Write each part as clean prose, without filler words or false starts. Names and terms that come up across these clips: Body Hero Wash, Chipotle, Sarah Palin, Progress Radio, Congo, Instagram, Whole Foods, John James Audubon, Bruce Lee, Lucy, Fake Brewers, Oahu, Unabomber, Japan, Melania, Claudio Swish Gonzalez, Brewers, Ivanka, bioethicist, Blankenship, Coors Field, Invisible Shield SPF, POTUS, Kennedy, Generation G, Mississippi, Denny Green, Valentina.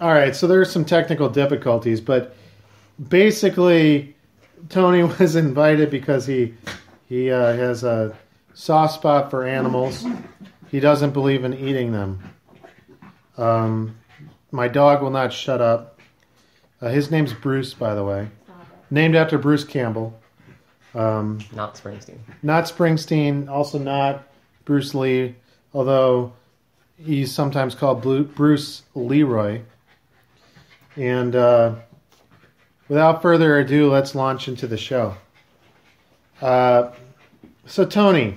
All right, so there's some technical difficulties, but basically Tony was invited because he has a soft spot for animals. He doesn't believe in eating them. My dog will not shut up. His name's Bruce, by the way. Named after Bruce Campbell. Not Springsteen. Not Springsteen, also not Bruce Lee, although he's sometimes called Bruce Leroy. And without further ado, let's launch into the show. So, Tony,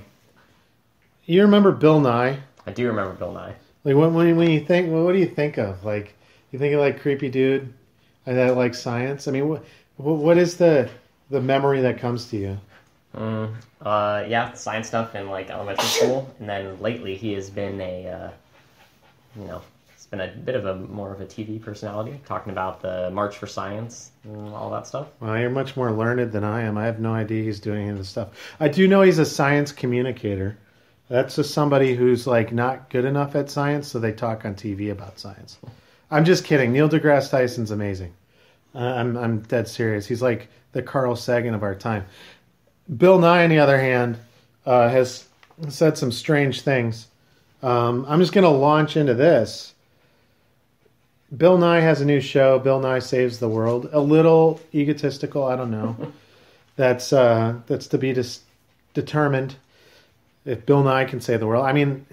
you remember Bill Nye? I do remember Bill Nye. Like, when you think, well, what do you think of? Like, you think of, like, creepy dude that likes science? I mean, what is the memory that comes to you? Science stuff in, like, elementary school. And then lately he has been a bit more of a TV personality, talking about the March for Science and all that stuff. Well, you're much more learned than I am. I have no idea he's doing any of this stuff. I do know he's a science communicator. That's just somebody who's, like, not good enough at science, so they talk on TV about science. I'm just kidding. Neil deGrasse Tyson's amazing. I'm dead serious. He's like the Carl Sagan of our time. Bill Nye, on the other hand, has said some strange things. I'm just going to launch into this. Bill Nye has a new show, Bill Nye Saves the World. A little egotistical, I don't know. That's to be determined if Bill Nye can save the world. I mean,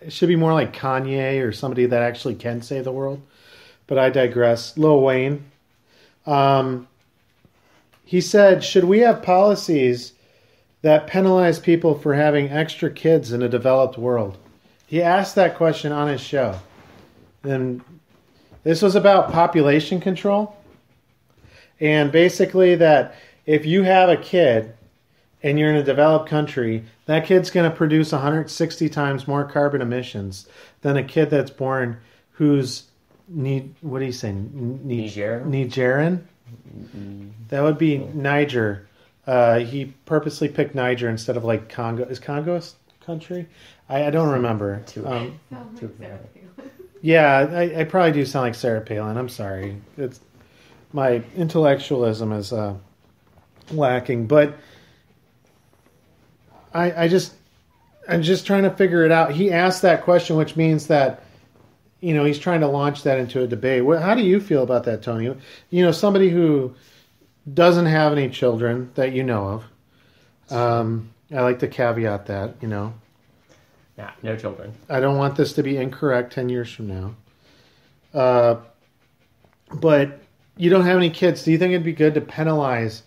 it should be more like Kanye or somebody that actually can save the world. But I digress. Lil Wayne. He said, should we have policies that penalize people for having extra kids in a developed world? He asked that question on his show. And this was about population control. And basically that if you have a kid and you're in a developed country, that kid's going to produce 160 times more carbon emissions than a kid that's born who's, Nigerian? That would be Niger. He purposely picked Niger instead of like Congo. Is Congo a country? I don't remember. I probably do sound like Sarah Palin. I'm sorry. It's my intellectualism is lacking, but I'm just trying to figure it out. He asked that question, which means that, you know, he's trying to launch that into a debate. How do you feel about that, Tony? You know, somebody who doesn't have any children that you know of. I like to caveat that, you know. Yeah, no children. I don't want this to be incorrect 10 years from now. But you don't have any kids. Do you think it'd be good to penalize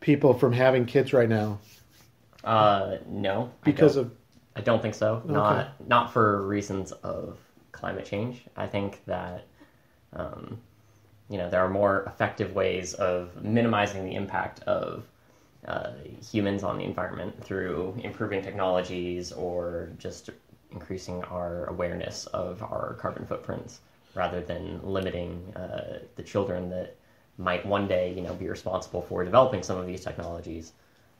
people from having kids right now? No. I don't think so. Okay. Not for reasons of climate change. I think that there are more effective ways of minimizing the impact of humans on the environment through improving technologies or just increasing our awareness of our carbon footprints, rather than limiting the children that might one day, you know, be responsible for developing some of these technologies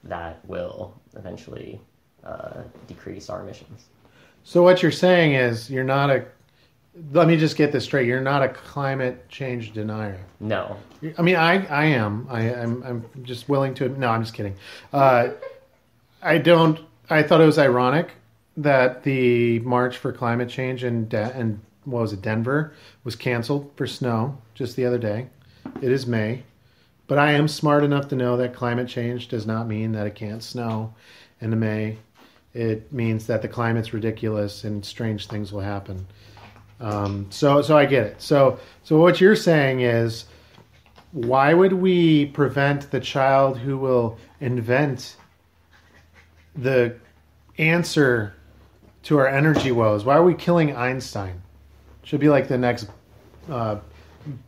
that will eventually decrease our emissions. So what you're saying is you're not a... Let me just get this straight. You're not a climate change denier. No. I mean, I am. I'm just willing to... No, I'm just kidding. I thought it was ironic that the March for Climate Change in Denver was canceled for snow just the other day. It is May. But I am smart enough to know that climate change does not mean that it can't snow in May. It means that the climate's ridiculous and strange things will happen. So I get it. So what you're saying is, why would we prevent the child who will invent the answer to our energy woes? Why are we killing Einstein? Should be like the next Bill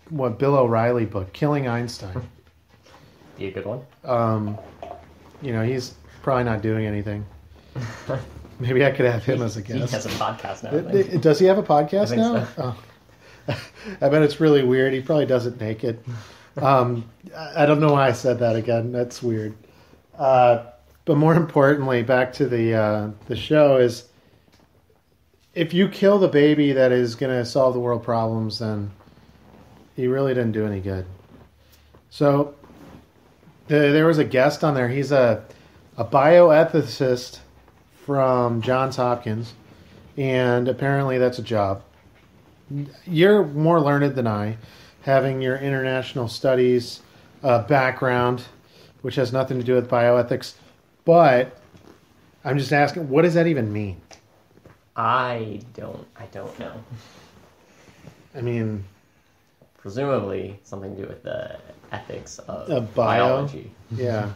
O'Reilly book, Killing Einstein. Be a good one. He's probably not doing anything. Maybe I could have him as a guest. He has a podcast now. Does he have a podcast now? So. Oh. I bet it's really weird. He probably does it naked. I don't know why I said that again. That's weird. But more importantly, back to the show is, if you kill the baby that is going to solve the world problems, then He really didn't do any good. So there was a guest on there. He's a bioethicist from Johns Hopkins, and apparently that's a job. You're more learned than I, having your international studies background, which has nothing to do with bioethics. But I'm just asking, what does that even mean? I don't know. I mean, presumably something to do with the ethics of biology. Yeah.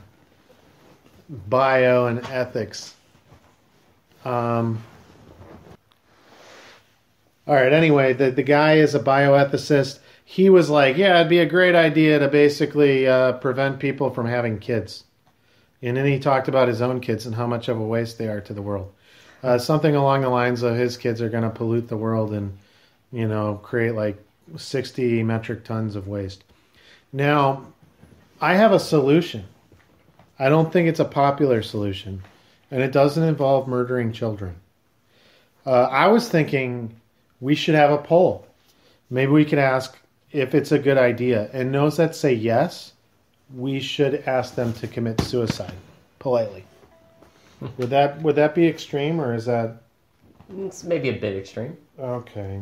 Bio and ethics. All right, anyway, the guy is a bioethicist. He was like, yeah, it'd be a great idea to basically prevent people from having kids. And then he talked about his own kids and how much of a waste they are to the world. Something along the lines of his kids are going to pollute the world and, you know, create like 60 metric tons of waste. Now, I have a solution. I don't think it's a popular solution, and it doesn't involve murdering children. I was thinking we should have a poll. Maybe we could ask if it's a good idea. And those that say yes, we should ask them to commit suicide politely. Would that be extreme, or is that? It's maybe a bit extreme. Okay.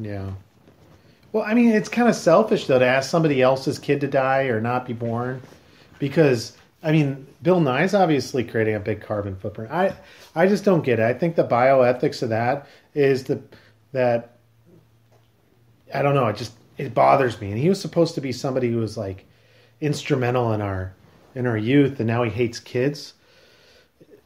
Yeah. Well, I mean, it's kind of selfish though to ask somebody else's kid to die or not be born, because I mean, Bill Nye's obviously creating a big carbon footprint. I just don't get it. I think the bioethics of that is that I don't know. It bothers me. And he was supposed to be somebody who was like instrumental in our youth, and now he hates kids.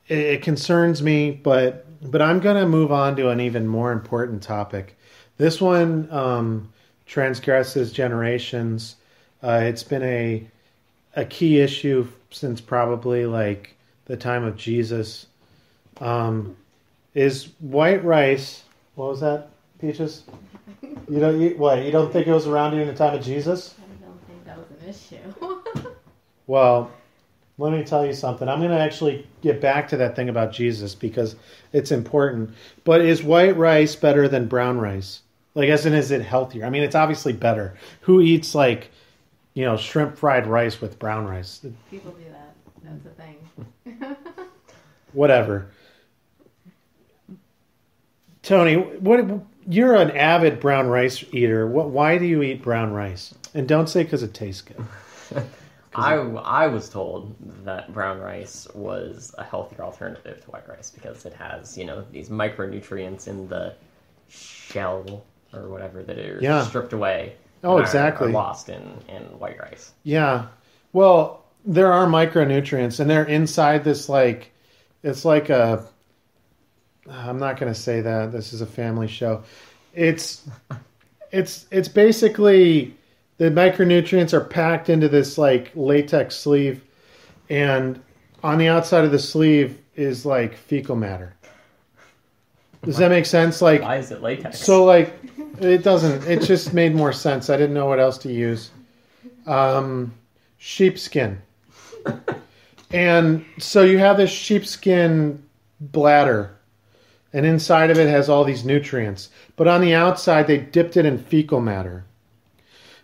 It concerns me, but I'm going to move on to an even more important topic. This one transgresses generations. It's been a key issue since probably like the time of Jesus. Is white rice? What was that, Peaches? You don't eat what? You don't think it was around during the time of Jesus? I don't think that was an issue. Well, let me tell you something. I'm going to actually get back to that thing about Jesus because it's important. But is white rice better than brown rice? Like, as in, is it healthier? I mean, it's obviously better. Who eats, like, you know, shrimp fried rice with brown rice? People do that. That's a thing. Whatever. Tony, you're an avid brown rice eater. Why do you eat brown rice? And don't say because it tastes good. I was told that brown rice was a healthier alternative to white rice because it has, you know, these micronutrients in the shell or whatever that are stripped away. Oh, exactly. Are lost in white rice. Yeah. Well, there are micronutrients, and they're inside this, like, it's like a, I'm not going to say that. This is a family show. It's basically, the micronutrients are packed into this like latex sleeve, and on the outside of the sleeve is like fecal matter. Does that make sense? Like, why is it latex? So like, it doesn't. It just made more sense. I didn't know what else to use. Sheepskin, and so you have this sheepskin bladder, and inside of it has all these nutrients, but on the outside they dipped it in fecal matter.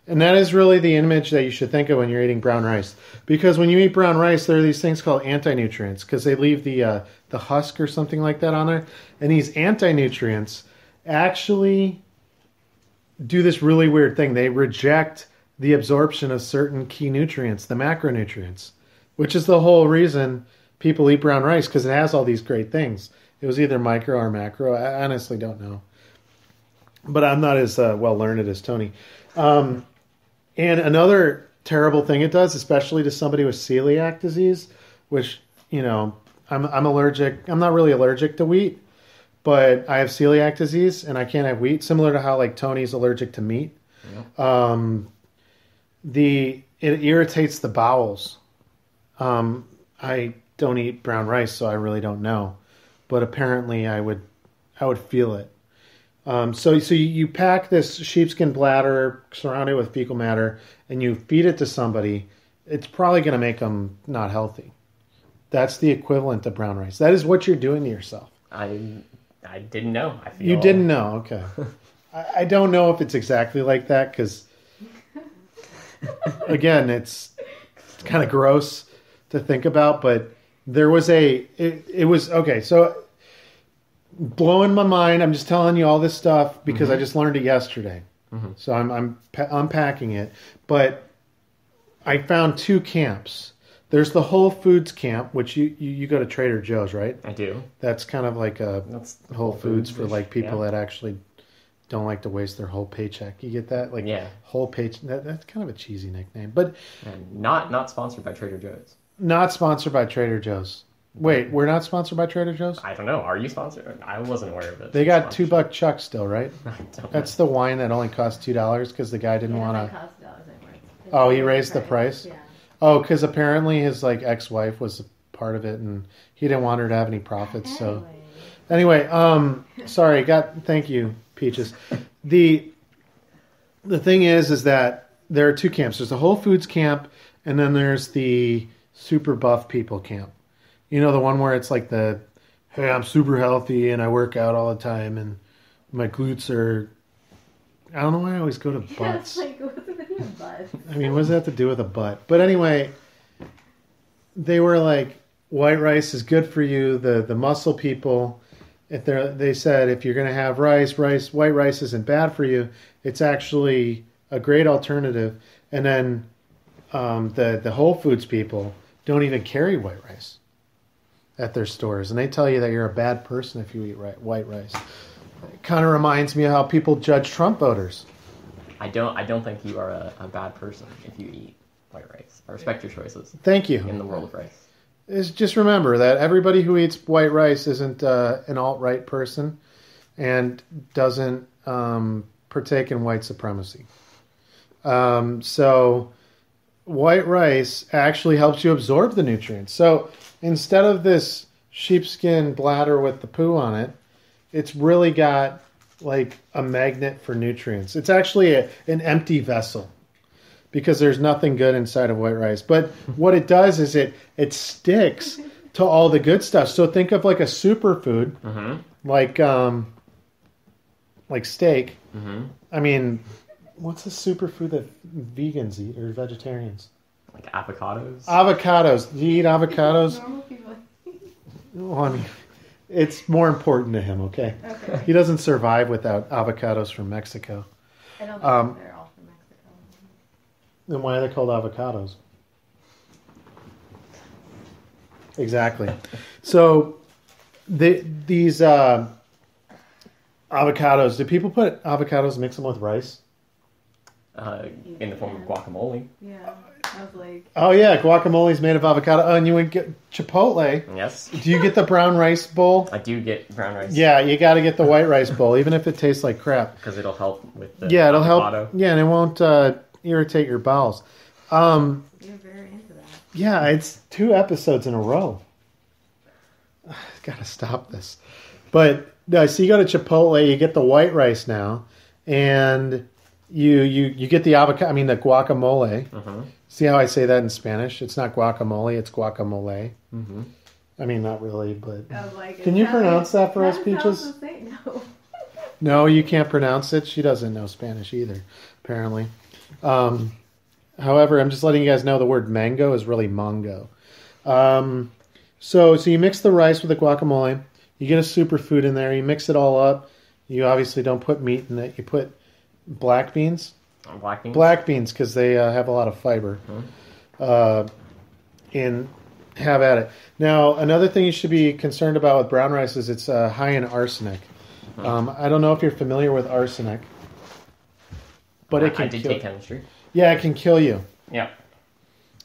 And that is really the image that you should think of when you're eating brown rice. Because when you eat brown rice, there are these things called anti-nutrients, because they leave the husk or something like that on there. And these anti-nutrients actually do this really weird thing. They reject the absorption of certain key nutrients, the macronutrients, which is the whole reason people eat brown rice, because it has all these great things. It was either micro or macro. I honestly don't know. But I'm not as well-learned as Tony. And another terrible thing it does, especially to somebody with celiac disease, which, you know, I'm allergic. I'm not really allergic to wheat, but I have celiac disease and I can't have wheat, similar to how like Tony's allergic to meat. Yeah. It irritates the bowels. I don't eat brown rice, so I really don't know, but apparently I would feel it. So you pack this sheepskin bladder surrounded with fecal matter and you feed it to somebody, it's probably going to make them not healthy. That's the equivalent to brown rice. That is what you're doing to yourself. I didn't know. You didn't know. Okay. I don't know if it's exactly like that because, again, it's kind of gross to think about, but there was okay, so blowing my mind. I'm just telling you all this stuff because I just learned it yesterday. Mm-hmm. So I'm unpacking it, but I found two camps. There's the Whole Foods camp, which you go to Trader Joe's, right? I do. That's kind of like that's Whole Foods for like people that actually don't like to waste their whole paycheck. You get that? Like whole paycheck. That's kind of a cheesy nickname, but and not sponsored by Trader Joe's. Not sponsored by Trader Joe's. Wait, we're not sponsored by Trader Joe's? I don't know. Are you sponsored? I wasn't aware of it. They got $2 Chuck still, right? That's the wine that only costs $2 because the guy didn't want to. Oh, he raised the price? Yeah. Oh, because apparently his ex-wife was a part of it, and he didn't want her to have any profits. So, anyway, sorry. Thank you, Peaches. The thing is that there are two camps. There's the Whole Foods camp, and then there's the super buff people camp. You know, the one where it's like the, hey, I'm super healthy and I work out all the time and my glutes are, I don't know why I always go to butts. Yeah, what's with your butt? I mean, what does that have to do with a butt? But anyway, they were like, white rice is good for you. The muscle people, they said, if you're going to have rice, white rice isn't bad for you. It's actually a great alternative. And then the Whole Foods people don't even carry white rice at their stores, and they tell you that you're a bad person if you eat white rice. It kind of reminds me of how people judge Trump voters. I don't think you are a bad person if you eat white rice. I respect your choices. Thank you. In the world of rice. Just remember that everybody who eats white rice isn't an alt-right person and doesn't partake in white supremacy. So white rice actually helps you absorb the nutrients. So instead of this sheepskin bladder with the poo on it, it's really got like a magnet for nutrients. It's actually an empty vessel because there's nothing good inside of white rice. But what it does is it sticks to all the good stuff. So think of like a superfood, like steak. Mm-hmm. I mean, what's a superfood that vegans eat or vegetarians? Like avocados? Avocados. Do you eat avocados? Normal people. Well, I mean, it's more important to him, okay? He doesn't survive without avocados from Mexico. I don't think they're all from Mexico. Then why are they called avocados? Exactly. So, these avocados, do people put avocados, mix them with rice? In the form of guacamole. Yeah. I was like, oh yeah, guacamole is made of avocado. Oh, and you would get Chipotle. Yes. Do you get the brown rice bowl? I do get brown rice. Yeah, you got to get the white rice bowl, even if it tastes like crap. Because it'll help with the avocado. Help. Yeah, and it won't irritate your bowels. You're very into that. Yeah, it's 2 episodes in a row. I've got to stop this. But so you go to Chipotle, you get the white rice now, and you get the avocado. I mean the guacamole. Mm-hmm. See how I say that in Spanish? It's not guacamole, it's guacamole. Mm-hmm. I mean, not really, but... Can you pronounce that for us, Peaches? No. No, you can't pronounce it? She doesn't know Spanish either, apparently. However, I'm just letting you guys know the word mango is really mongo. So you mix the rice with the guacamole. You get a superfood in there. You mix it all up. You obviously don't put meat in it. You put black beans... Black beans, because they have a lot of fiber. Mm-hmm. And have at it. Now, another thing you should be concerned about with brown rice is it's high in arsenic. Mm-hmm. I don't know if you're familiar with arsenic, but it can kill. I did take chemistry. Yeah, it can kill you. Yeah.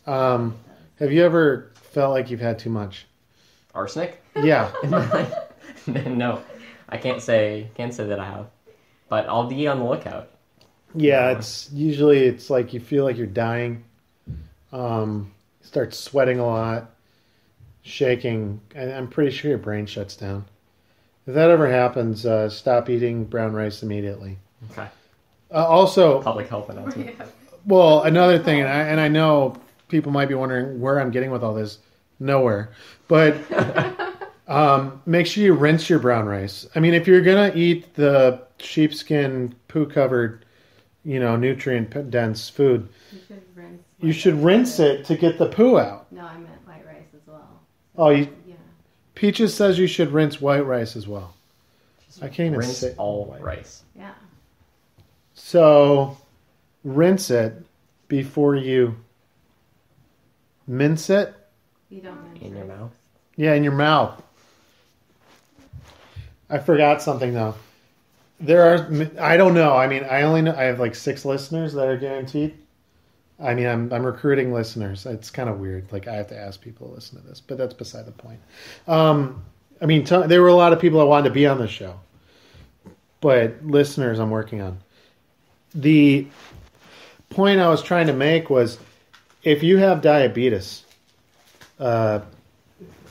Have you ever felt like you've had too much arsenic? Yeah. No, I can't say that I have, but I'll be on the lookout. Yeah, it's like you feel like you're dying. You start sweating a lot, shaking. I'm pretty sure your brain shuts down. If that ever happens, stop eating brown rice immediately. Okay. Also, public health announcement. Yeah. Well, another thing, and I know people might be wondering where I'm getting with all this. Nowhere, but Make sure you rinse your brown rice. I mean, if you're going to eat the sheepskin poo-covered, you know, nutrient-dense food, you should rinse it to get the poo out. No, I meant white rice as well. Oh, yeah. Peaches says you should rinse white rice as well. I can't even say all white rice. Yeah. So, rinse it before you mince it. You don't mince it. In your mouth? Yeah, in your mouth. I forgot something, though. I don't know. I mean, I have like 6 listeners that are guaranteed. I mean, I'm recruiting listeners. It's kind of weird. Like, I have to ask people to listen to this, but that's beside the point. I mean, there were a lot of people that wanted to be on the show, but listeners I'm working on. The point I was trying to make was, if you have diabetes,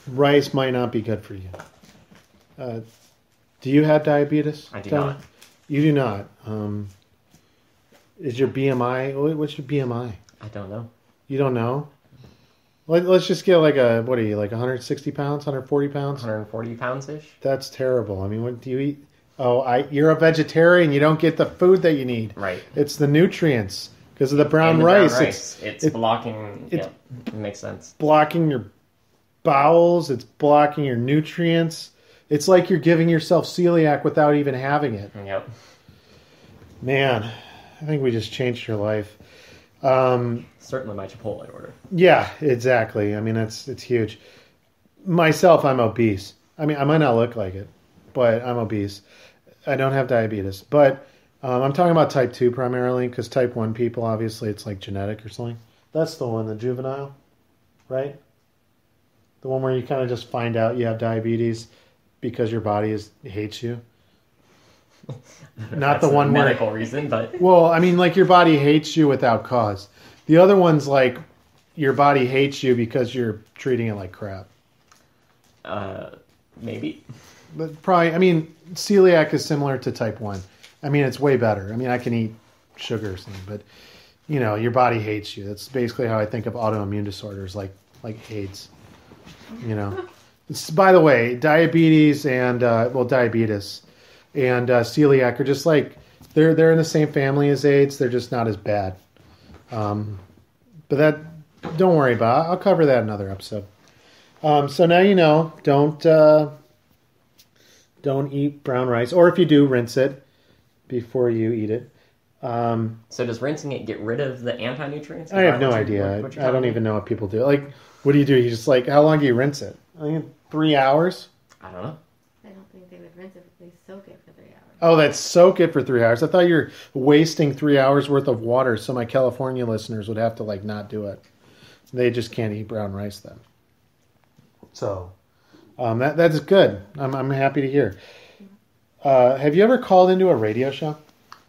rice might not be good for you. Do you have diabetes? I do not. You do not. Is your BMI? What's your BMI? I don't know. You don't know? Let's just get like a, what are you, like 160 pounds, 140 pounds? 140 pounds-ish. That's terrible. I mean, what do you eat? Oh, you're a vegetarian. You don't get the food that you need. Right. It's the nutrients because of the brown rice. It's blocking. It's, yeah, it makes sense. Blocking your bowels. It's blocking your nutrients. It's like you're giving yourself celiac without even having it. Yep. Man, I think we just changed your life. Certainly my Chipotle order. Yeah, exactly. I mean, it's huge. Myself, I'm obese. I mean, I might not look like it, but I'm obese. I don't have diabetes. But I'm talking about type 2 primarily, because type 1 people, obviously, it's like genetic or something. That's the one, the juvenile, right? The one where you kind of just find out you have diabetes because your body hates you. Not the one medical reason, but... Well, I mean, like, your body hates you without cause. The other one's like, your body hates you because you're treating it like crap. Maybe. But probably, I mean, celiac is similar to type 1. I mean, it's way better. I mean, I can eat sugar or something, but, you know, your body hates you. That's basically how I think of autoimmune disorders, like AIDS, you know. By the way, diabetes and, diabetes and celiac are just like, they're in the same family as AIDS. They're just not as bad. But that, don't worry about it. I'll cover that in another episode. So now you know, don't eat brown rice. Or if you do, rinse it before you eat it. So does rinsing it get rid of the anti-nutrients? I have no idea. I don't even know what people do. Like, what do? You just like, how long do you rinse it? I think 3 hours? I don't know. I don't think they would rinse it, but they soak it for 3 hours. Oh, that's soak it for 3 hours. I thought you were wasting 3 hours worth of water, so my California listeners would have to, like, not do it. They just can't eat brown rice then. So... that's good. I'm happy to hear. Have you ever called into a radio show?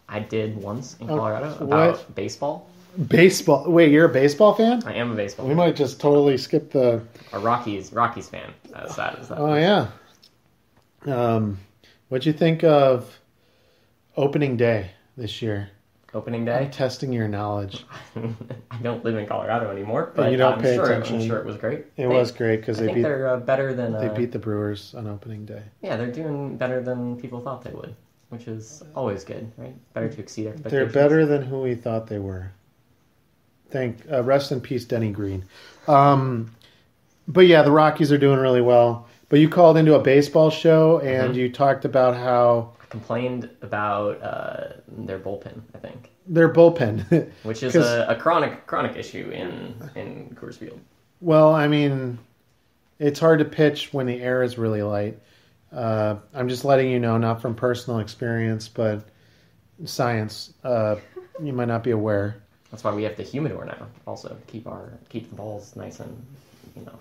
I did once in Colorado about baseball. Baseball? Wait, you're a baseball fan? I am a baseball fan. We might just totally skip the... A Rockies fan. As sad as that. Oh, yeah. What'd you think of opening day this year? Opening day? I'm testing your knowledge. I don't live in Colorado anymore, but I'm sure it was great. It was great because they they're better than they beat the Brewers on opening day. Yeah, they're doing better than people thought they would, which is always good, right? Better to exceed expectations. They're better than who we thought they were. Rest in peace, Denny Green. But yeah, the Rockies are doing really well. But you called into a baseball show and you talked about how. Complained about their bullpen, I think. Their bullpen. Which is a chronic issue in Coors Field. Well, I mean, it's hard to pitch when the air is really light. I'm just letting you know, not from personal experience, but science. You might not be aware. That's why we have the humidor now, also, to keep the balls nice and, you know...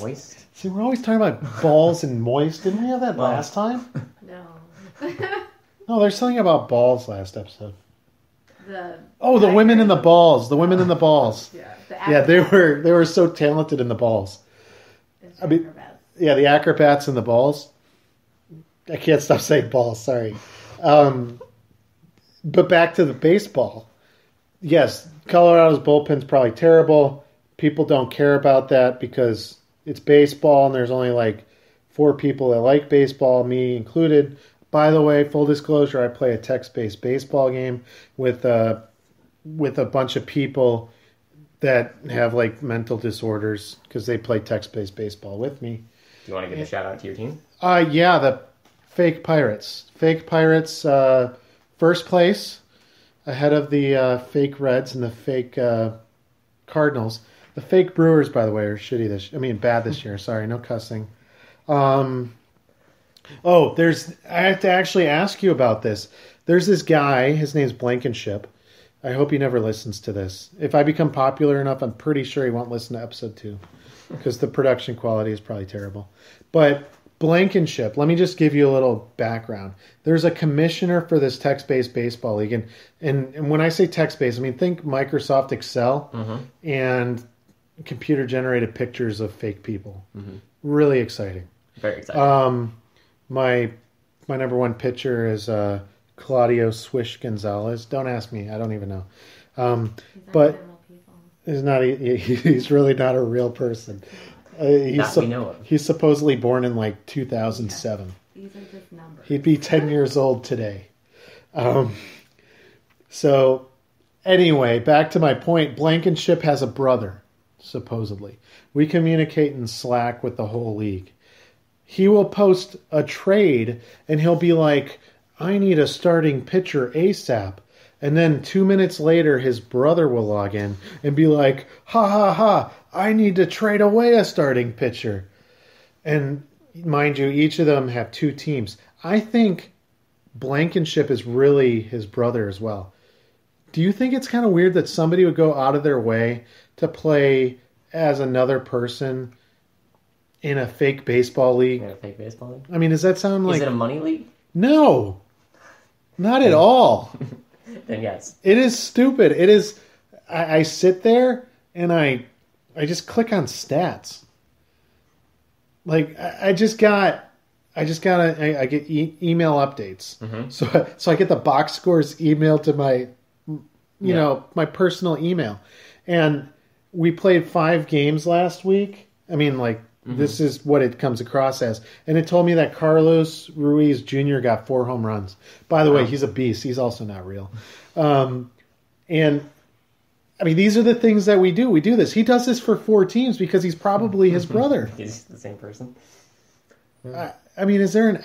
Moist? See, we're always talking about balls and moist. Didn't we have that last time? No. No, there's something about balls last episode. The women in the balls. The women in the balls. Yeah. They were so talented in the balls. I mean, the acrobats and the balls. I can't stop saying balls, sorry. But back to the baseball. Yes, Colorado's bullpen's probably terrible. People don't care about that because it's baseball and there's only like for people that like baseball, me included. By the way, full disclosure, I play a text-based baseball game with a bunch of people that have like mental disorders because they play text-based baseball with me. Do you want to give a shout-out to your team? Yeah, the Fake Pirates. Fake Pirates, first place, ahead of the Fake Reds and the Fake Cardinals. The Fake Brewers, by the way, are shitty bad this year. Sorry, no cussing. I have to actually ask you about this. There's this guy, his name's Blankenship. I hope he never listens to this. If I become popular enough, I'm pretty sure he won't listen to episode 2 because the production quality is probably terrible. But Blankenship, let me just give you a little background. There's a commissioner for this text-based baseball league. And when I say text-based, I mean, think Microsoft Excel and computer-generated pictures of fake people. Mm-hmm. Really exciting. Very exciting. My number one pitcher is Claudio Swish Gonzalez. Don't ask me. I don't even know. He's really not a real person. We know him. He's supposedly born in like 2007. Yeah. These are just numbers. He'd be 10 years old today. So anyway, back to my point. Blankenship has a brother, supposedly. We communicate in Slack with the whole league. He will post a trade, and he'll be like, I need a starting pitcher ASAP. And then 2 minutes later, his brother will log in and be like, ha, ha, ha, I need to trade away a starting pitcher. And mind you, each of them have two teams. I think Blankenship is really his brother as well. Do you think it's kind of weird that somebody would go out of their way to play as another person in a fake baseball league? In a fake baseball league? I mean, does that sound like... Is it a money league? No. Not at all. Then yes. It is stupid. It is... I sit there and I just click on stats. Like, I get email updates. Mm-hmm. So I get the box scores emailed to my, my personal email. And we played 5 games last week. I mean, like... Mm-hmm. This is what it comes across as. And it told me that Carlos Ruiz Jr. got 4 home runs. By the way, he's a beast. He's also not real. And, I mean, these are the things that we do. We do this. He does this for 4 teams because he's probably his brother. He's the same person. Yeah. I mean, is that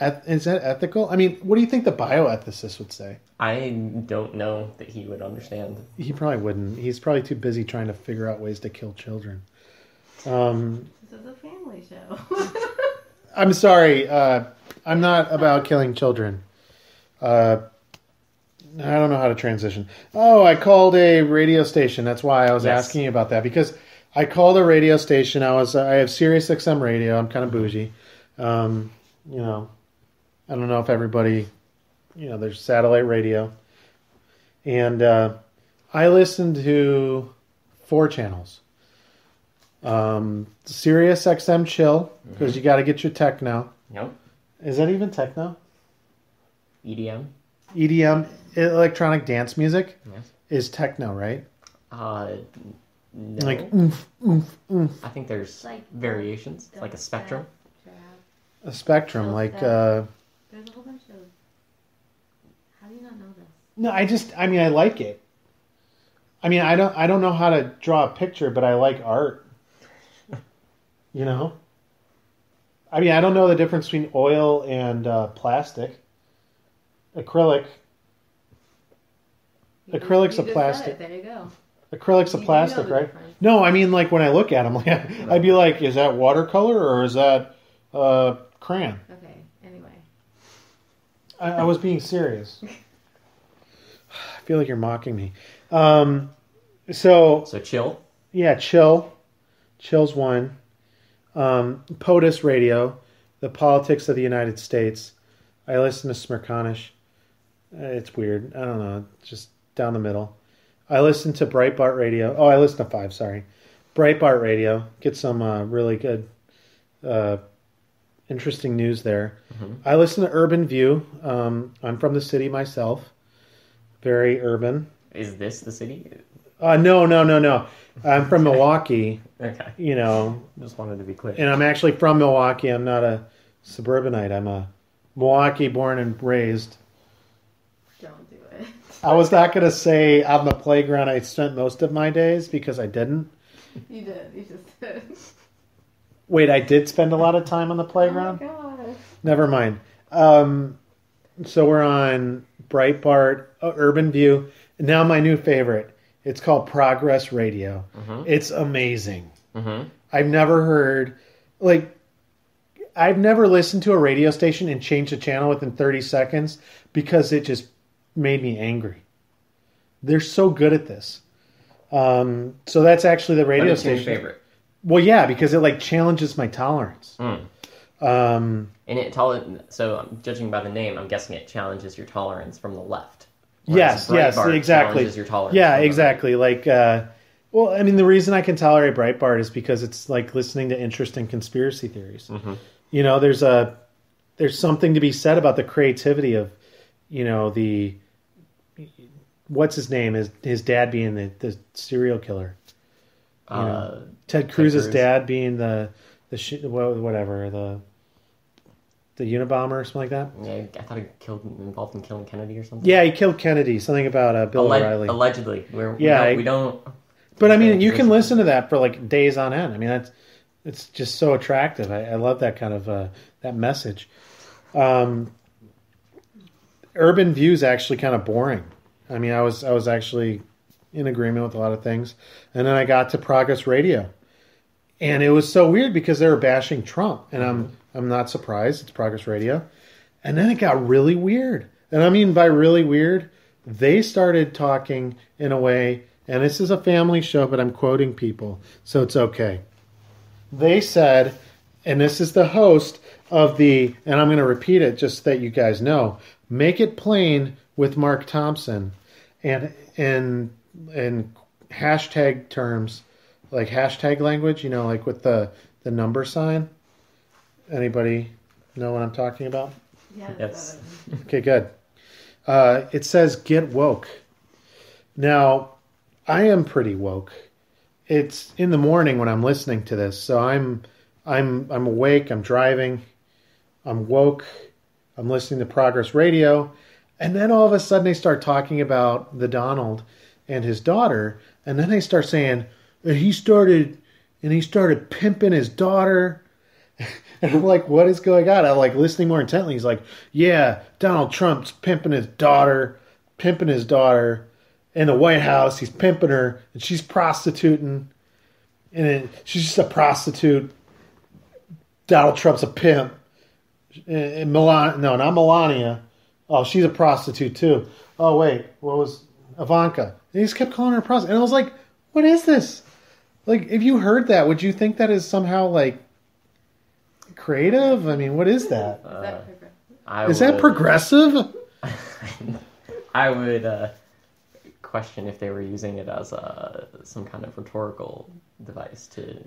ethical? I mean, what do you think the bioethicist would say? I don't know that he would understand. He probably wouldn't. He's probably too busy trying to figure out ways to kill children. This is a family show. I'm sorry. I'm not about killing children. I don't know how to transition. Oh, I called a radio station. That's why I was asking you about that. Because I called a radio station. I have Sirius XM radio. I'm kind of bougie. I don't know if everybody... there's satellite radio. And I listened to 4 channels. Sirius XM Chill, because you got to get your techno. Yep. Is that even techno? EDM, electronic dance music, is techno, right? No. Like oomph. I think there's like variations, like a spectrum. A spectrum, there's a whole bunch of... How do you not know this? No, I like it. I mean, I don't know how to draw a picture, but I like art. I mean, I don't know the difference between oil and plastic. Acrylic. Acrylic's a plastic. There you go. Acrylic's a plastic, right? Difference. No, I mean, like when I look at them, I'd be like, is that watercolor or is that crayon? Okay, anyway. I was being serious. I feel like you're mocking me. So Chill? Yeah, Chill. Chill's one. POTUS Radio, The Politics of the United States. I listen to Smirconish. It's weird. I don't know. Just down the middle. I listen to Breitbart Radio. Oh, I listen to 5, sorry. Breitbart Radio. Get some really good, interesting news there. Mm-hmm. I listen to Urban View. I'm from the city myself. Very urban. Is this the city? No. I'm from Milwaukee. Okay. Just wanted to be clear. And I'm actually from Milwaukee. I'm not a suburbanite. I'm a Milwaukee born and raised. Don't do it. I was not going to say on the playground I spent most of my days because I didn't. You did. You just did. Wait, I did spend a lot of time on the playground? Oh, my gosh. Never mind. So we're on Breitbart, Urban View. Now my new favorite. It's called Progress Radio. Mm-hmm. It's amazing. Mm-hmm. I've never listened to a radio station and changed the channel within 30 seconds because it just made me angry. They're so good at this. So that's actually the radio station. Your favorite? Well, yeah, because it challenges my tolerance. Mm. So judging by the name, I'm guessing it challenges your tolerance from the left. Yes, exactly. Challenges your tolerance. Yeah, exactly. The reason I can tolerate Breitbart is because it's like listening to interesting conspiracy theories. Mm-hmm. You know, there's something to be said about the creativity of, what's his name? His dad being the serial killer. Ted Cruz's dad being the Unabomber or something like that. Yeah, I thought he involved in killing Kennedy or something. Yeah, he killed Kennedy. Something about Bill O'Reilly. Allegedly. We don't. But I mean, you can listen to that for days on end. I mean, it's just so attractive. I love that kind of that message. Urban View is actually kind of boring. I mean, I was actually in agreement with a lot of things, and then I got to Progress Radio, and it was so weird because they were bashing Trump, and I'm not surprised. It's Progress Radio, and then it got really weird, and I mean by really weird, they started talking in a way, and this is a family show, but I'm quoting people, so it's okay. They said, and this is the host of the, and I'm going to repeat it just so that you guys know, Make It Plain with Mark Thompson, and in hashtag terms, like hashtag language, with the number sign. Anybody know what I'm talking about? Yes. Okay, good. It says get woke. Now, I am pretty woke. It's in the morning when I'm listening to this, so I'm awake. I'm driving. I'm woke. I'm listening to Progress Radio. And then all of a sudden they start talking about the Donald and his daughter, and then they start saying he started pimping his daughter. And I'm like, what is going on? I'm listening more intently. He's like, yeah, Donald Trump's pimping his daughter in the White House. He's pimping her, and she's prostituting, and she's just a prostitute. Donald Trump's a pimp. And not Melania. Oh, she's a prostitute too. Oh, wait, what was Ivanka? And he just kept calling her a prostitute. And I was like, what is this? If you heard that, would you think that is somehow, creative? I mean, what is that? Is that progressive? I would question if they were using it as some kind of rhetorical device to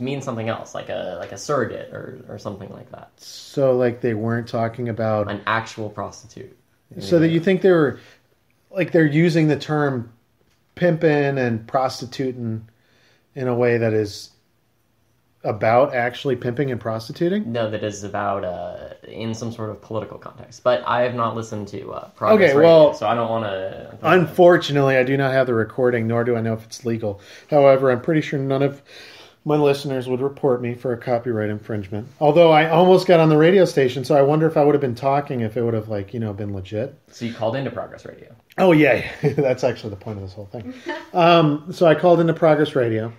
mean something else, like a surrogate or something like that. So they weren't talking about an actual prostitute. So that you think they were they're using the term pimpin' and prostitutin' in a way that is about actually pimping and prostituting? No, that is about in some sort of political context. But I have not listened to Progress Radio, so I don't want to... Unfortunately, I do not have the recording, nor do I know if it's legal. However, I'm pretty sure none of my listeners would report me for a copyright infringement. Although I almost got on the radio station, so I wonder if I would have been talking if it would have, been legit. So you called into Progress Radio. Oh, yeah. That's actually the point of this whole thing. So I called into Progress Radio,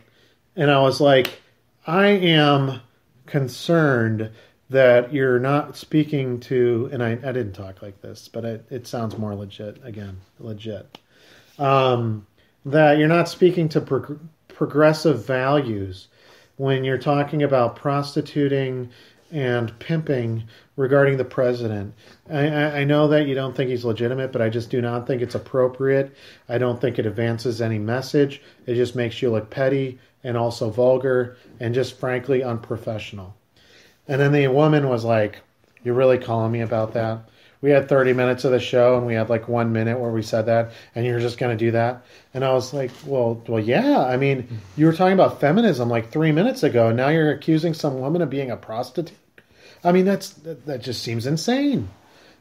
and I was like, I am concerned that you're not speaking to, and I didn't talk like this, but it sounds more legit, again, legit, that you're not speaking to progressive values when you're talking about prostituting and pimping regarding the president. I know that you don't think he's legitimate, but I just do not think it's appropriate. I don't think it advances any message. It just makes you look petty and also vulgar, and just frankly unprofessional. And then the woman was like, you're really calling me about that? We had 30 minutes of the show, and we had 1 minute where we said that, and you're just going to do that? And I was like, well, yeah. I mean, you were talking about feminism 3 minutes ago, and now you're accusing some woman of being a prostitute? I mean, that just seems insane.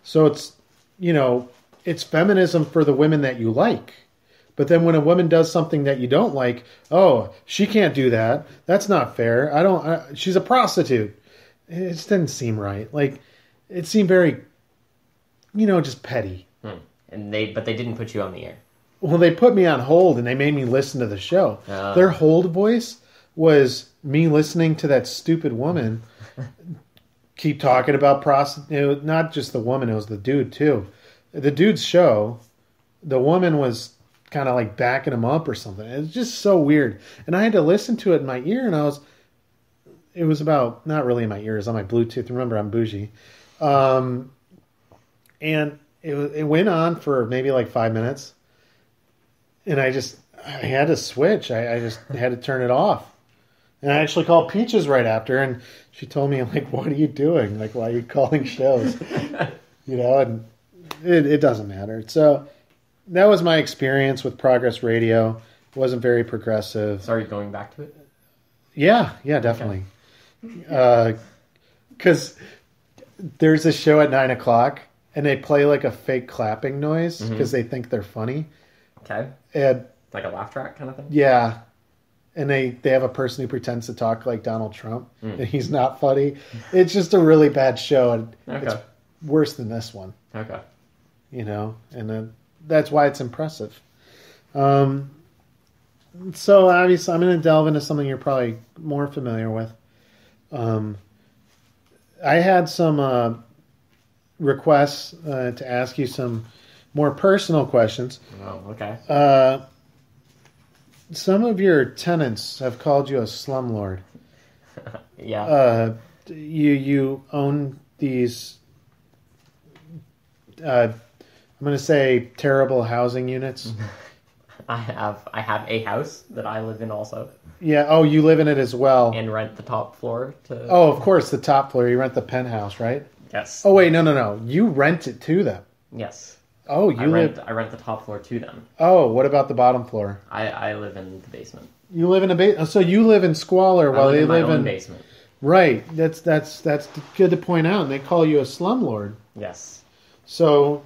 So it's, you know, it's feminism for the women that you like. But then when a woman does something that you don't like, oh, she can't do that. That's not fair. She's a prostitute. It just didn't seem right. Like, it seemed very, you know, just petty. But they didn't put you on the air. Well, they put me on hold and they made me listen to the show. Their hold voice was me listening to that stupid woman keep talking about prostitute. Not just the woman, it was the dude too. The dude's show, the woman was kind of like backing him up or something. It was just so weird. And I had to listen to it in my ear, and it was about, not really in my ears, on my Bluetooth. Remember, I'm bougie. And it went on for maybe like 5 minutes. And I had to switch. I just had to turn it off. And I actually called Peaches right after, and she told me, like, what are you doing? Like, why are you calling shows? You know, and it doesn't matter. So that was my experience with Progress Radio. It wasn't very progressive. So are you going back to it? Yeah, definitely. Okay. Because there's a show at 9 o'clock, and they play, like, a fake clapping noise because they think they're funny. Okay. And, like a laugh track kind of thing? Yeah. And they have a person who pretends to talk like Donald Trump, and he's not funny. It's just a really bad show, and it's worse than this one. Okay. You know, and then that's why it's impressive. So, obviously, I'm going to delve into something you're probably more familiar with. I had some requests to ask you some more personal questions. Oh, okay. Some of your tenants have called you a slumlord. Yeah. You own these, I'm going to say, terrible housing units. I have a house that I live in also. Yeah. Oh, you live in it as well. And rent the top floor to... Oh, of course, the top floor. You rent the penthouse, right? Yes. Oh, wait, no. You rent it to them. Yes. Oh, I rent the top floor to them. Oh, what about the bottom floor? I live in the basement. You live in a basement. So you live in squalor while they live in basement. Right. That's good to point out. And they call you a slumlord. Yes. So,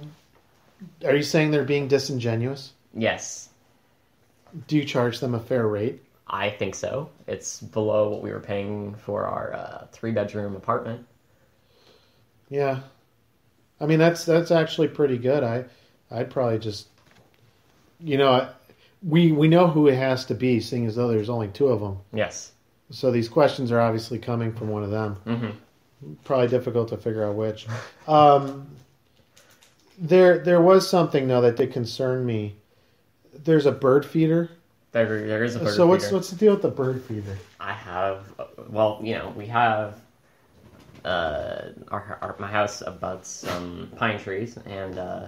are you saying they're being disingenuous? Yes. Do you charge them a fair rate? I think so. It's below what we were paying for our 3-bedroom apartment. Yeah. I mean, that's actually pretty good. I'd probably just, you know, we know who it has to be, seeing as though there's only 2 of them. Yes. So these questions are obviously coming from one of them. Mm-hmm. Probably difficult to figure out which. There was something though that did concern me. There's a bird feeder. There is a bird feeder. So what's the deal with the bird feeder? We have. My house abuts some pine trees, and I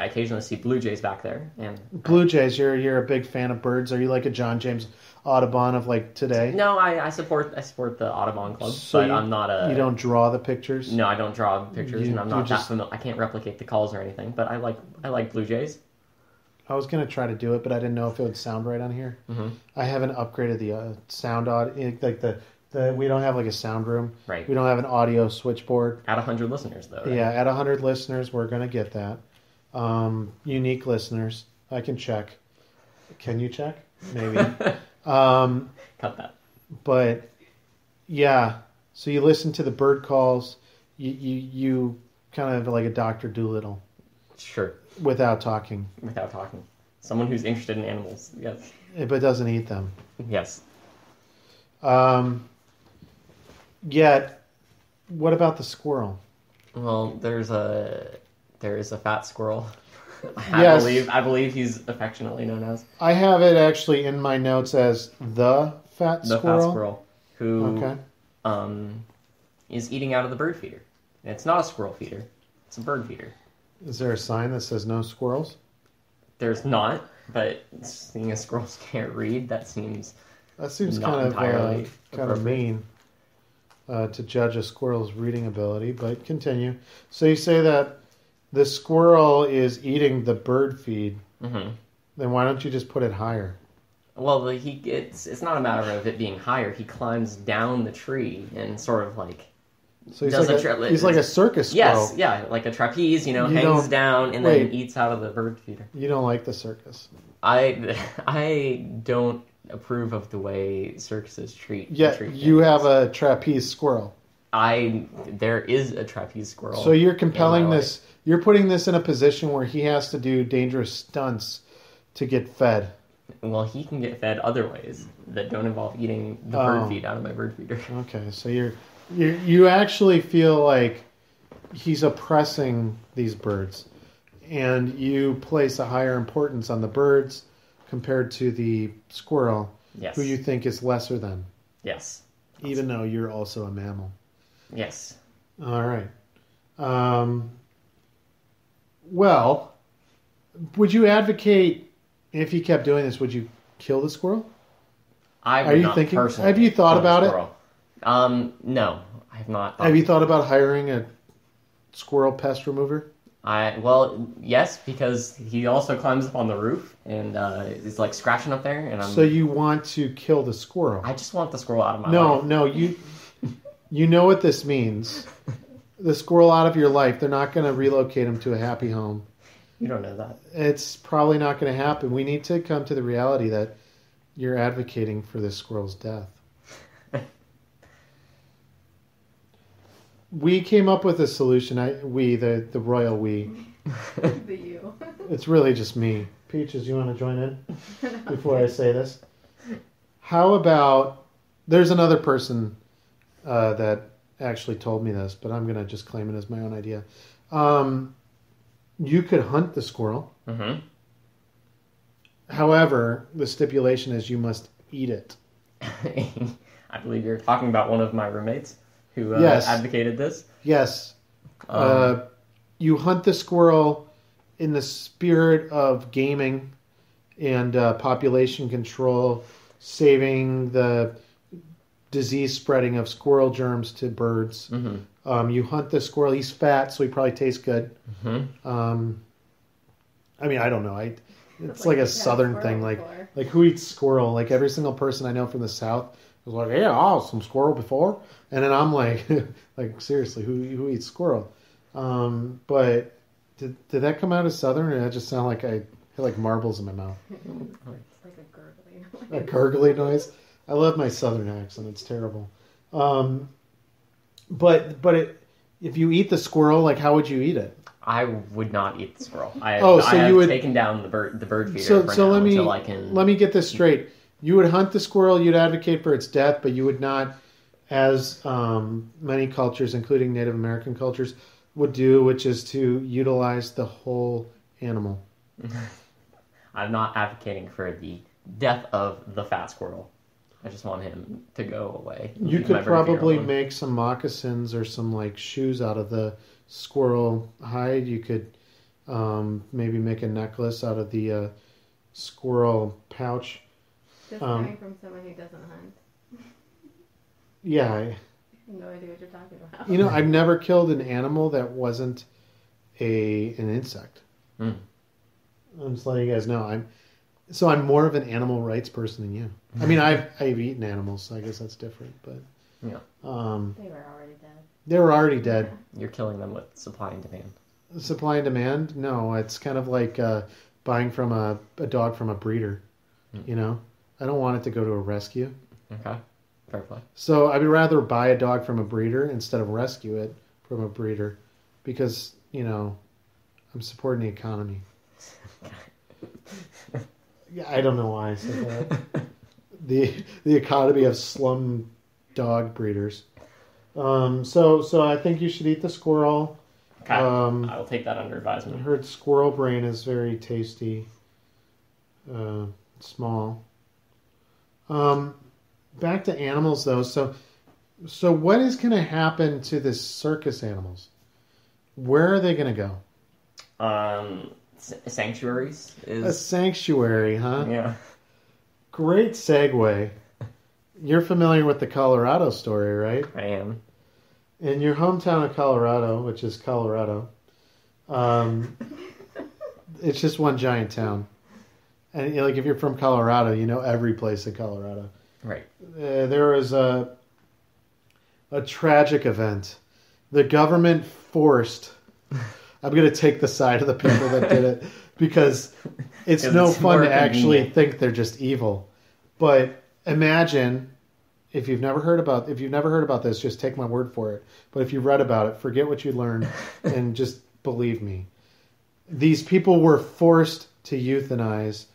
occasionally see blue jays back there. And blue jays, you're a big fan of birds. Are you like a John James Audubon of like today? No, I support the Audubon Club, so I'm not a. You don't draw the pictures? No, I don't draw pictures, and I'm not that familiar. I can't replicate the calls or anything, but I like blue jays. I was gonna try to do it, but I didn't know if it would sound right on here. Mm-hmm. I haven't upgraded the sound audio, like the. We don't have, like, a sound room. Right. We don't have an audio switchboard. At 100 listeners, though, right? Yeah, at 100 listeners, we're going to get that. Unique listeners. I can check. Can you check? Maybe. Cut that. But, yeah. So you listen to the bird calls. You kind of like a Dr. Dolittle. Sure. Without talking. Without talking. Someone who's interested in animals. Yes. But doesn't eat them. Yes. Yet, what about the squirrel? Well, there is a fat squirrel. I believe he's affectionately known as. I have it actually in my notes as the fat squirrel who is eating out of the bird feeder. And it's not a squirrel feeder; it's a bird feeder. Is there a sign that says no squirrels? There's not, but seeing as squirrels can't read, that seems kind of mean. To judge a squirrel's reading ability, but continue. So you say that the squirrel is eating the bird feed. Mm-hmm. Then why don't you just put it higher? Well, it's not a matter of it being higher. He climbs down the tree and sort of like So he's like a circus squirrel. Yes, yeah, like a trapeze, you know, hangs down and then eats out of the bird feeder. You don't like the circus. I don't approve of the way circuses treat. Yeah, you have a trapeze squirrel. There is a trapeze squirrel. So you're compelling this. You're putting this in a position where he has to do dangerous stunts to get fed. Well, he can get fed other ways that don't involve eating the bird feed out of my bird feeder. Okay, so you actually feel like he's oppressing these birds, and you place a higher importance on the birds compared to the squirrel, yes, who you think is lesser than. Yes. Even though you're also a mammal. Yes. All right. Well, would you advocate, if he kept doing this, would you kill the squirrel? I would not personally. Have you thought about it? No, I have not. Have you thought about hiring a squirrel pest remover? Well, yes, because he also climbs up on the roof and is like scratching up there. And so you want to kill the squirrel? I just want the squirrel out of my life. No, you know what this means. The squirrel out of your life. They're not going to relocate him to a happy home. You don't know that. It's probably not going to happen. We need to come to the reality that you're advocating for this squirrel's death. We came up with a solution. The royal we. The you. It's really just me. Peaches, you want to join in before I say this? How about, there's another person that actually told me this, but I'm going to just claim it as my own idea. You could hunt the squirrel. Mm-hmm. However, the stipulation is you must eat it. I believe you're talking about one of my roommates who advocated this. Yes. You hunt the squirrel in the spirit of gaming and population control, saving the disease spreading of squirrel germs to birds. Mm-hmm. You hunt the squirrel. He's fat, so he probably tastes good. Mm-hmm. I mean, I don't know. It's like a southern thing. Like who eats squirrel? Like every single person I know from the South was like, yeah, I had some squirrel before. And then I'm like, seriously, who eats squirrel? But did that come out of Southern, or did that just sound like I had like marbles in my mouth? It's like a gurgly noise. A gurgly noise? I love my Southern accent. It's terrible. If you eat the squirrel, like how would you eat it? I would not eat the squirrel. I have taken down the bird feeder. Let me get this straight. You would hunt the squirrel. You'd advocate for its death, but you would not, as many cultures, including Native American cultures, would do, which is to utilize the whole animal. I'm not advocating for the death of the fat squirrel. I just want him to go away. You could probably make some moccasins or some like shoes out of the squirrel hide. You could maybe make a necklace out of the squirrel pouch. Just coming from someone who doesn't hunt. Yeah. I have no idea what you're talking about. You know, I've never killed an animal that wasn't an insect. Mm. I'm just letting you guys know. I'm more of an animal rights person than you. I mean, I've eaten animals, so I guess that's different. But yeah, they were already dead. They were already dead. You're killing them with supply and demand. Supply and demand? No, it's kind of like buying from a dog from a breeder. Mm. You know, I don't want it to go to a rescue. Okay, fair play. So I would rather buy a dog from a breeder instead of rescue it from a breeder, because you know, I'm supporting the economy. I don't know why I said that. The economy of slum dog breeders. So I think you should eat the squirrel. Okay. I'll take that under advisement. I heard squirrel brain is very tasty. Small. Back to animals though. So what is going to happen to the circus animals? Where are they going to go? Sanctuaries is a sanctuary, huh? Yeah. Great segue. You're familiar with the Colorado story, right? I am. In your hometown of Colorado, which is Colorado, it's just one giant town. And like, if you're from Colorado, you know every place in Colorado. Right. There was a tragic event The government forced. I'm going to take the side of the people that did it because it's no fun to actually think they're just evil. But imagine if you've never heard about this, just take my word for it. But if you read about it, forget what you learned and just believe me. These people were forced to euthanize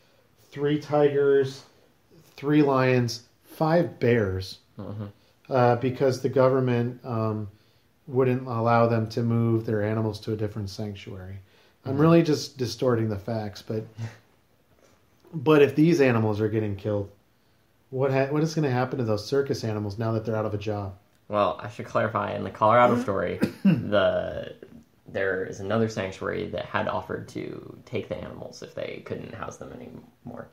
3 tigers, 3 lions, 5 bears, uh-huh. Because the government wouldn't allow them to move their animals to a different sanctuary. Mm-hmm. I'm really just distorting the facts, but if these animals are getting killed, what is going to happen to those circus animals now that they're out of a job? Well, I should clarify. In the Colorado story, there is another sanctuary that had offered to take the animals if they couldn't house them anymore.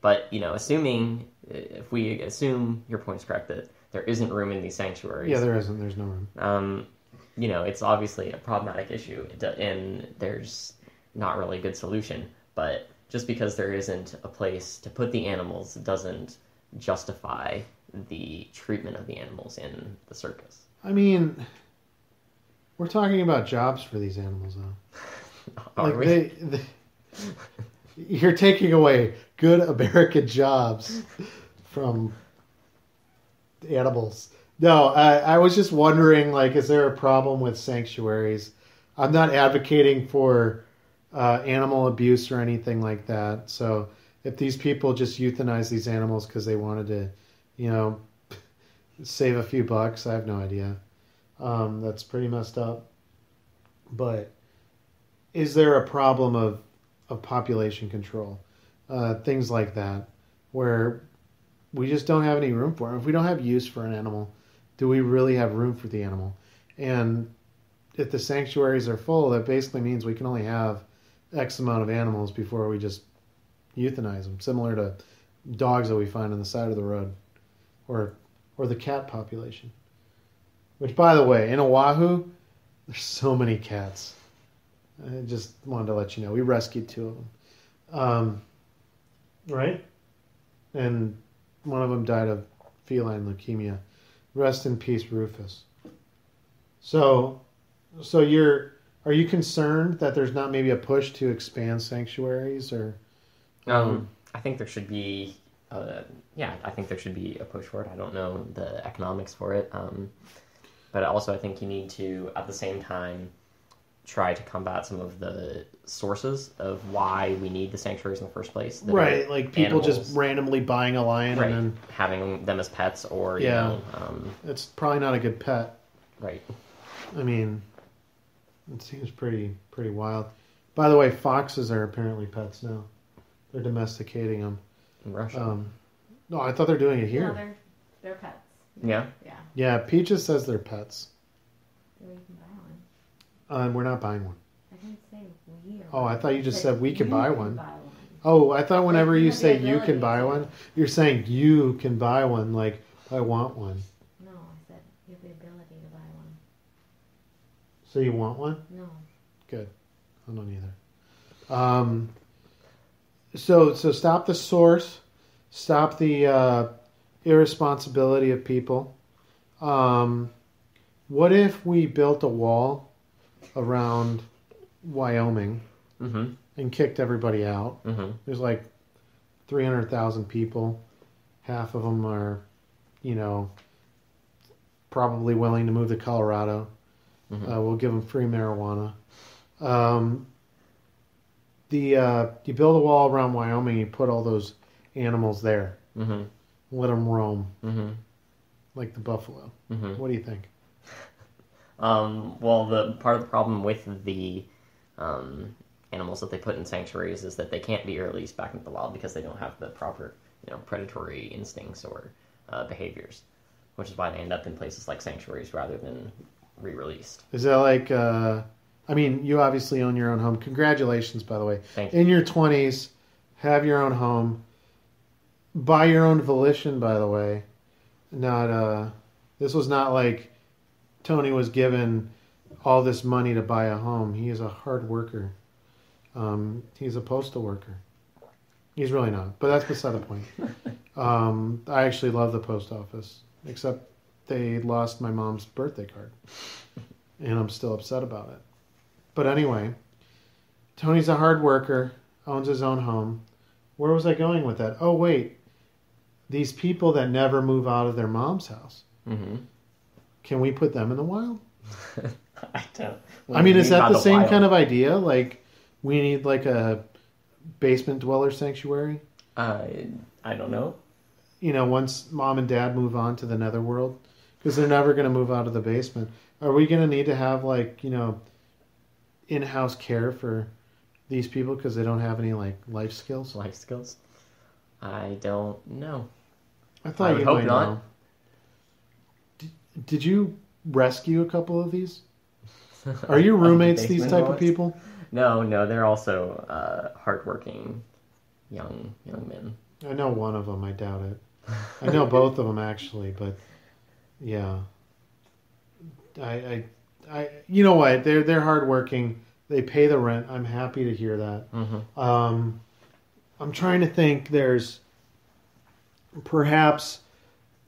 But, you know, if we assume your point's correct that there isn't room in these sanctuaries. Yeah, there isn't. There's no room. You know, it's obviously a problematic issue, and there's not really a good solution. But just because there isn't a place to put the animals doesn't justify the treatment of the animals in the circus. I mean, we're talking about jobs for these animals, though. Are we? You're taking away good American jobs from animals. No, I was just wondering, like, is there a problem with sanctuaries? I'm not advocating for animal abuse or anything like that. So if these people just euthanize these animals because they wanted to, you know, save a few bucks, I have no idea. That's pretty messed up. But is there a problem of population control? Things like that, where we just don't have any room for them. If we don't have use for an animal, do we really have room for the animal? And if the sanctuaries are full, that basically means we can only have X amount of animals before we just euthanize them, similar to dogs that we find on the side of the road, or the cat population. Which, by the way, in Oahu, there's so many cats. I just wanted to let you know. We rescued 2 of them. Right? And one of them died of feline leukemia. Rest in peace, Rufus. So are you concerned that there's not maybe a push to expand sanctuaries or? I think there should be. I think there should be a push for it. I don't know the economics for it. But also, I think you need to, at the same time, try to combat some of the sources of why we need the sanctuaries in the first place. Right, like people just randomly buying a lion and then having them as pets, or it's probably not a good pet. Right. I mean, it seems pretty wild. By the way, foxes are apparently pets now. They're domesticating them. In Russia. No, I thought they're doing it here. No, they're pets. Yeah. Yeah. Yeah. Peaches says they're pets. We're not buying one. I didn't say we. Oh, I thought you just said we can buy one. Oh, I thought whenever you say you can buy one, you're saying you can buy one, like, I want one. No, I said you have the ability to buy one. So you want one? No. Good. I don't either. So stop the source. Stop the irresponsibility of people. What if we built a wall around Wyoming, mm-hmm. and kicked everybody out? Mm-hmm. There's like 300,000 people. Half of them are, you know, probably willing to move to Colorado. Mm-hmm. We'll give them free marijuana. You build a wall around Wyoming, you put all those animals there. Mm-hmm. Let them roam. Mm-hmm. Like the buffalo. Mm-hmm. What do you think? Well, the part of the problem with the animals that they put in sanctuaries is that they can't be released back into the wild because they don't have the proper, you know, predatory instincts or behaviors, which is why they end up in places like sanctuaries rather than re-released. Is that like, I mean, you obviously own your own home. Congratulations, by the way. Thank you. In your 20s, have your own home. By your own volition, by the way. Not, this was not like Tony was given all this money to buy a home. He is a hard worker. He's a postal worker. He's really not, but that's beside the point. I actually love the post office, except they lost my mom's birthday card. and I'm still upset about it. But anyway, Tony's a hard worker, owns his own home. Where was I going with that? Oh, wait. These people that never move out of their mom's house. Mm-hmm. Can we put them in the wild? I don't. I mean, is that the same kind of idea? Like, we need like a basement dweller sanctuary? I don't know. You know, once mom and dad move on to the netherworld, because they're never going to move out of the basement. Are we going to need to have, like, you know, in-house care for these people because they don't have any, like, life skills? Life skills? I don't know. I thought you might know. Did you rescue a couple of these? Are your roommates these type of people? No, they're also hardworking young men. I know one of them. I doubt it. I know both of them actually, but yeah, I you know what? They're hardworking. They pay the rent. I'm happy to hear that. Mm-hmm. I'm trying to think. There's perhaps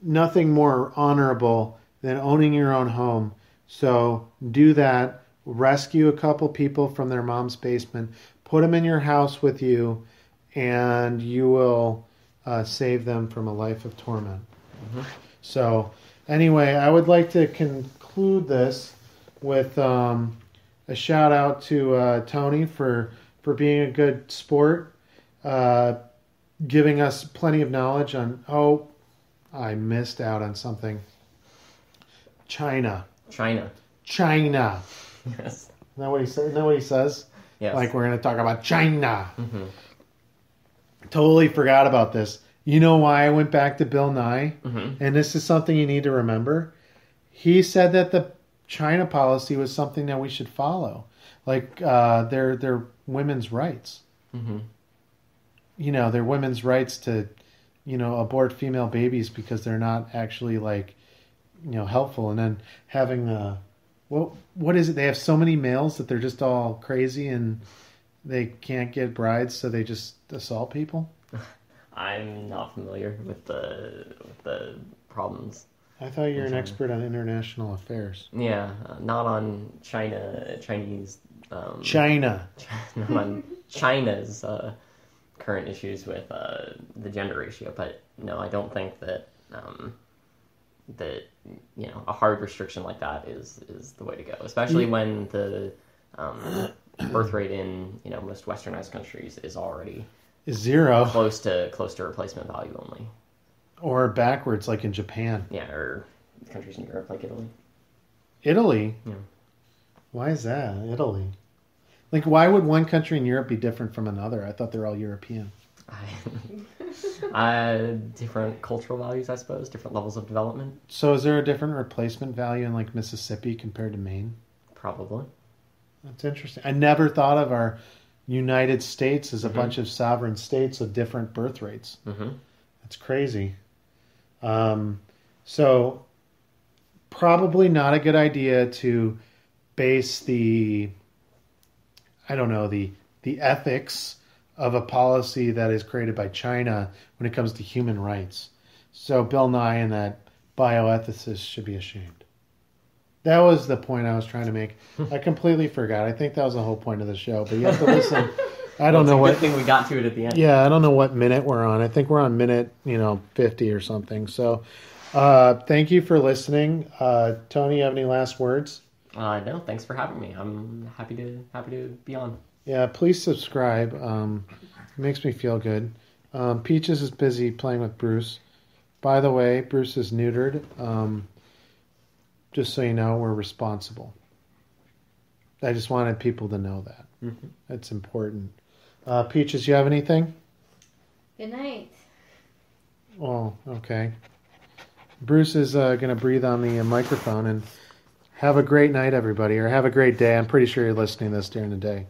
nothing more honorable than owning your own home. So do that. Rescue a couple people from their mom's basement. Put them in your house with you. And you will save them from a life of torment. Mm-hmm. So, anyway, I would like to conclude this with a shout out to Tony for being a good sport, giving us plenty of knowledge on. Oh, I missed out on something. China. Yes. Isn't that what he says? Yes. Like we're going to talk about China. Mm-hmm. Totally forgot about this. You know why I went back to Bill Nye? Mm-hmm. And this is something you need to remember. He said that the China policy was something that we should follow. Like, their women's rights. Mm-hmm. You know, their women's rights to, you know, abort female babies because they're not actually, like, you know, helpful. And then having what is it? They have so many males that they're just all crazy and they can't get brides, so they just assault people? I'm not familiar with the problems. I thought you were an expert on international affairs. Yeah, not on Chinese... Not on China's current issues with the gender ratio, but no, I don't think that, you know, a hard restriction like that is the way to go, especially when the... birth rate in, you know, most westernized countries is already zero, close to replacement value only, or backwards like in Japan. Yeah, or countries in Europe like Italy. Yeah. Why is that? Italy, like, why would one country in Europe be different from another? I thought they're all European. Different cultural values, I suppose, different levels of development. So is there a different replacement value in, like, Mississippi compared to Maine? Probably. That's interesting. I never thought of our United States as a bunch of sovereign states with different birth rates. Mm-hmm. That's crazy. So probably not a good idea to base the ethics of a policy that is created by China when it comes to human rights. So Bill Nye and that bioethicist should be ashamed. That was the point I was trying to make. I completely forgot. I think that was the whole point of the show. But you have to listen. I don't know what thing we got to it at the end. Yeah, I don't know what minute we're on. I think we're on minute, 50 or something. So, thank you for listening. Tony, you have any last words? No. Thanks for having me. I'm happy to be on. Yeah, please subscribe. It makes me feel good. Peaches is busy playing with Bruce. By the way, Bruce is neutered. Just so you know, we're responsible. I just wanted people to know that. Mm-hmm. It's important. Peaches, you have anything? Good night. Oh, okay. Bruce is going to breathe on the microphone, and have a great night, everybody, or have a great day. I'm pretty sure you're listening to this during the day.